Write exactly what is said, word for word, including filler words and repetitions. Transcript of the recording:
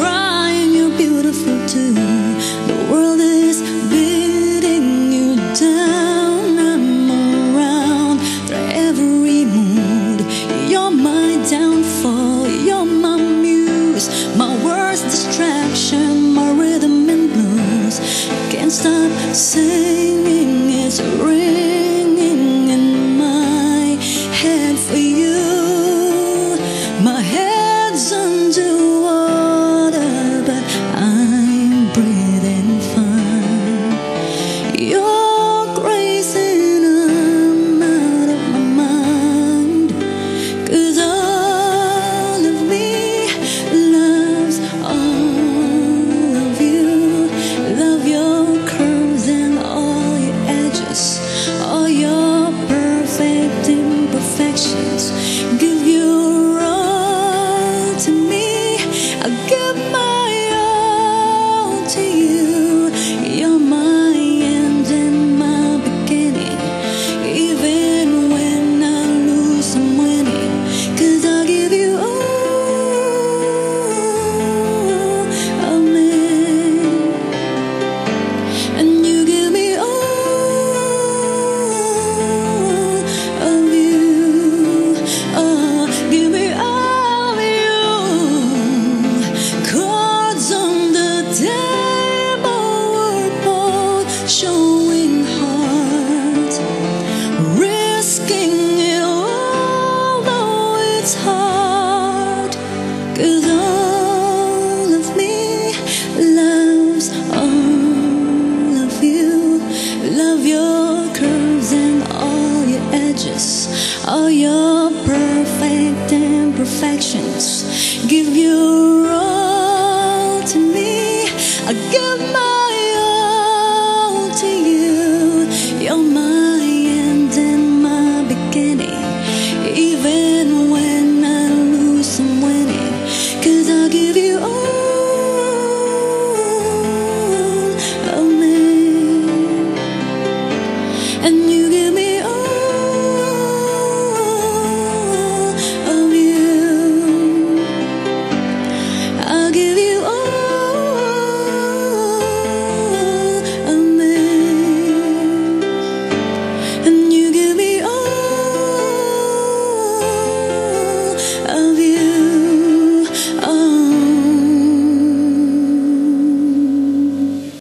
crying, you're beautiful too. The world is beating you down. I'm around for every mood. You're my downfall, you're my muse, my worst distraction, my rhythm and blues. I can't stop singing, it's ringing in my head for you. My head's under all your perfect imperfections. Give your all to me, I give my all to you. You're my end and my beginning, even when I lose I'm winning, 'cause I give you all of me, and you give me all of you. I'll give you